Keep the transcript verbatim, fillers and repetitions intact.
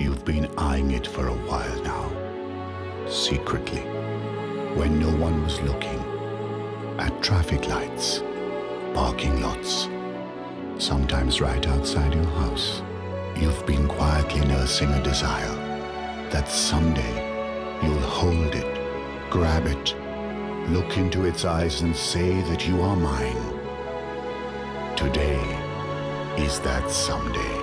You've been eyeing it for a while now, secretly, when no one was looking, at traffic lights, parking lots, sometimes right outside your house. You've been quietly nursing a desire that someday you'll hold it, grab it, look into its eyes and say that you are mine. Today is that someday.